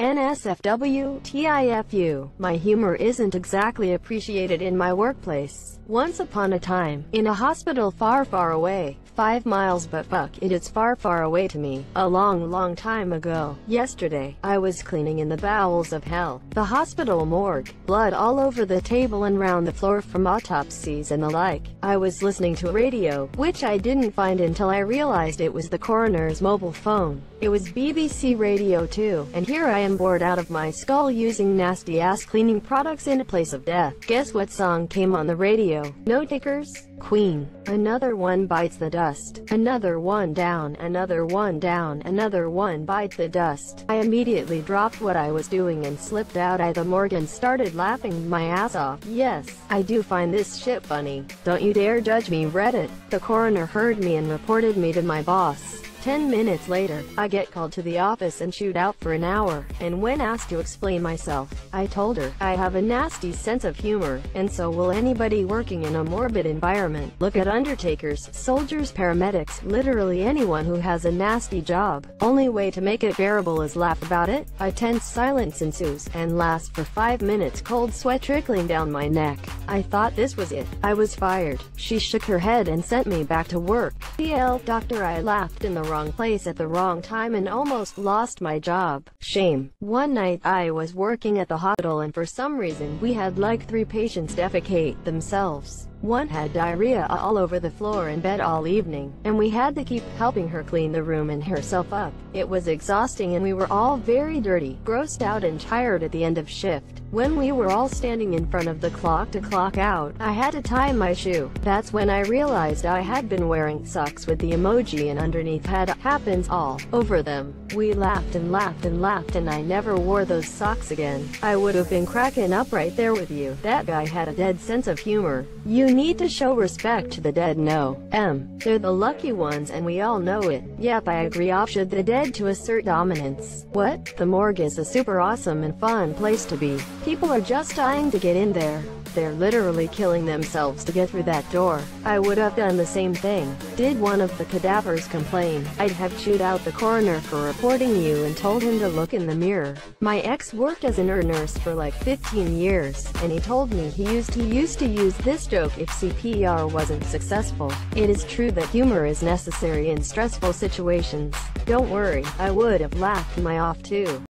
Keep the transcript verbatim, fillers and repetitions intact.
N S F W, T I F U, my humor isn't exactly appreciated in my workplace. Once upon a time, in a hospital far far away, five miles but fuck it, it's far far away to me, a long long time ago, yesterday, I was cleaning in the bowels of hell, the hospital morgue, blood all over the table and round the floor from autopsies and the like. I was listening to a radio, which I didn't find until I realized it was the coroner's mobile phone. It was B B C Radio two, and here I am bored out of my skull using nasty ass cleaning products in a place of death. Guess what song came on the radio? No Takers? Queen. Another one bites the dust. Another one down. Another one down. Another one bites the dust. I immediately dropped what I was doing and slipped out of the morgue and started laughing my ass off. Yes, I do find this shit funny. Don't you dare judge me, Reddit. The coroner heard me and reported me to my boss. Ten minutes later, I get called to the office and shoot out for an hour, and when asked to explain myself, I told her, I have a nasty sense of humor, and so will anybody working in a morbid environment. Look at undertakers, soldiers, paramedics, literally anyone who has a nasty job. Only way to make it bearable is laugh about it. A tense silence ensues, and lasts for five minutes, cold sweat trickling down my neck. I thought this was it. I was fired. She shook her head and sent me back to work. P L Doctor, I laughed in the wrong place at the wrong time and almost lost my job. Shame. One night I was working at the hospital and for some reason we had like three patients defecate themselves. One had diarrhea all over the floor and bed all evening, and we had to keep helping her clean the room and herself up. It was exhausting and we were all very dirty, grossed out and tired at the end of shift. When we were all standing in front of the clock to clock out, I had to tie my shoe. That's when I realized I had been wearing socks with the emoji and underneath had happens all over them. We laughed and laughed and laughed and I never wore those socks again. I would have been cracking up right there with you. That guy had a dead sense of humor. You need to show respect to the dead. No, M. They're the lucky ones and we all know it. Yep, I agree. Off should the dead to assert dominance. What? The morgue is a super awesome and fun place to be. People are just dying to get in there. They're literally killing themselves to get through that door. I would have done the same thing. Did one of the cadavers complain? I'd have chewed out the coroner for reporting you and told him to look in the mirror. My ex worked as an E R nurse for like fifteen years, and he told me he used to used to use this joke if C P R wasn't successful. It is true that humor is necessary in stressful situations. Don't worry, I would have laughed my off too.